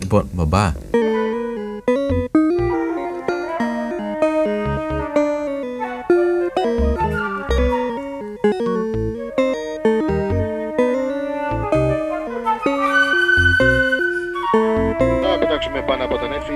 Λοιπόν, μπαμπά. Θα πετάξουμε πάνω από τον έφη.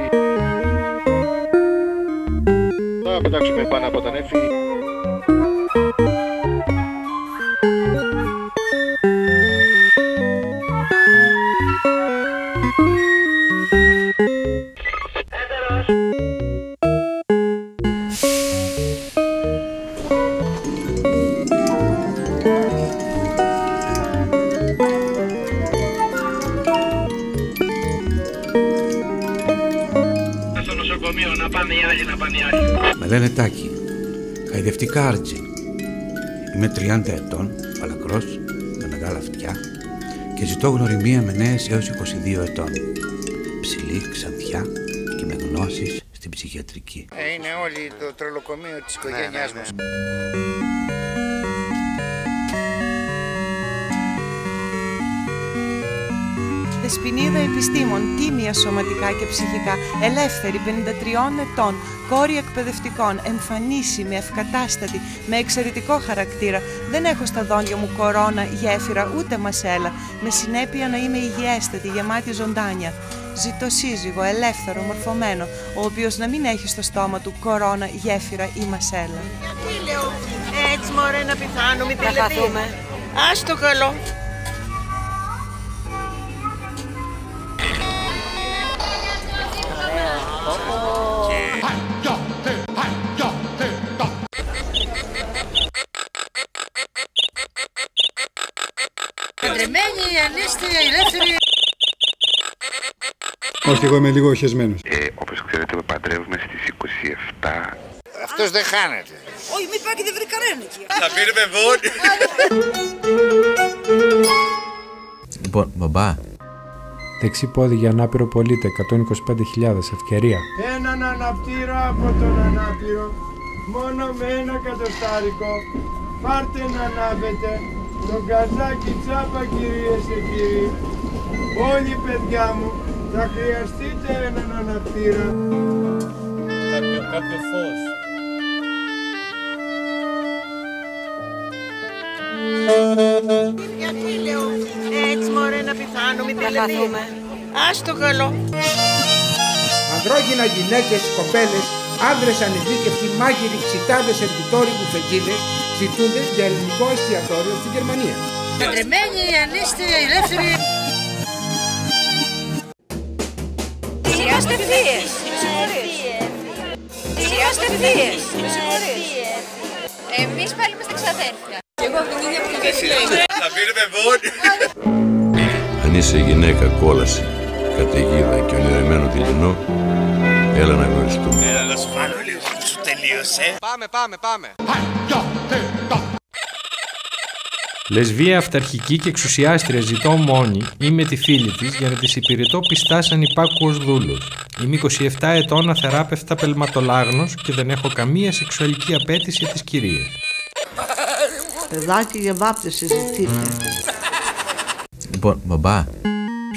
Με λένε Τάκη, χαϊδευτικά άρτζι. Είμαι 30 ετών, παλακρός, με μεγάλα αυτιά και ζητώ γνωριμία με νέες έως 22 ετών. Ψηλή, ξανθιά και με γνώσεις στην ψυχιατρική. Είναι όλοι το τρελοκομείο της οικογένειάς μας. Δεσποινίδα επιστήμων, τίμια σωματικά και ψυχικά, ελεύθερη 53 ετών, κόρη εκπαιδευτικών, εμφανίσιμη, ευκατάστατη, με εξαιρετικό χαρακτήρα. Δεν έχω στα δόντια μου κορώνα, γέφυρα, ούτε μασέλα, με συνέπεια να είμαι υγιέστατη, γεμάτη ζωντάνια. Ζητώ σύζυγο, ελεύθερο, μορφωμένο, ο οποίος να μην έχει στο στόμα του κορώνα, γέφυρα ή μασέλα. Γιατί λέω έτσι μωρέ να πιθάνουμε, τι λέτε. Ας το καλό. Όχι, εγώ είμαι λίγο οχεσμένος. Όπως ξέρετε, με παντρεύουμε στις 27. Αυτός δεν χάνεται. Όχι, μην πάει και δεν βρει κανέναν. Θα πήρουμε βόνη. Λοιπόν, μπαμπά. Δεξί πόδι για ανάπηρο πολίτε, 125.000, ευκαιρία. Έναν αναπτήρα από τον ανάπηρο, μόνο με ένα κατοστάρικο. Πάρτε να ανάβετε τον καζάκι τσάπα, κυρίες και κύριοι. Όλοι, παιδιά μου, θα χρειαστείτε έναν αναπτήρα. Κάποιο φως. Γιατί λέω έτσι μωρέ να πιθάνουμε, τι λέτε. Ας το καλό. Ανδρόγυνα γυναίκες, κοπέλες, άνδρες ανειδίκευτοι, μάγειροι, ξιτάδες, ερκητόροι, μπουφεγγίδες, ζητούνται για ελληνικό εστιατόριο στην Γερμανία. Παντρεμένοι, αν είστε ελεύθεροι. Σιγάστε ευθείες. Εμείς πάλι είμαστε ξαδέρφια. Εγώ από την ίδια πληροφορία. Θα πήρουμε μόνοι. Αν είσαι γυναίκα κόλαση, καταιγίδα και ονειρεμένο τυλινό, έλα να γνωριστούμε. Έλα να σου βάλω λίγο που σου τελείωσε. Πάμε. Λεσβία, αυταρχική και εξουσιάστρια, ζητώ μόνη ή με τη φίλη της για να της υπηρετώ πιστά σαν υπάκουος δούλος. Είμαι 27 ετών, αθεράπευτα πελματολάγνος και δεν έχω καμία σεξουαλική απέτηση της κυρίας. Παιδάκι για βάπτιση συζητείτε. Λοιπόν, μπαμπά.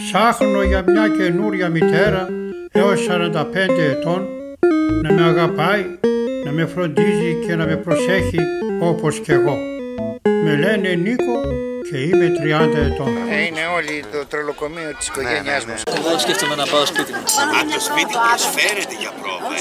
Ψάχνω για μια καινούρια μητέρα έως 45 ετών να με αγαπάει, να με φροντίζει και να με προσέχει όπως κι εγώ. Με λένε Νίκο και είμαι 30 ετών. Είναι όλοι το τρελοκομείο της οικογένειάς μας. Εγώ σκέφτομαι να πάω σπίτι μου. Αν το σπίτι προσφέρεται για πρόβα,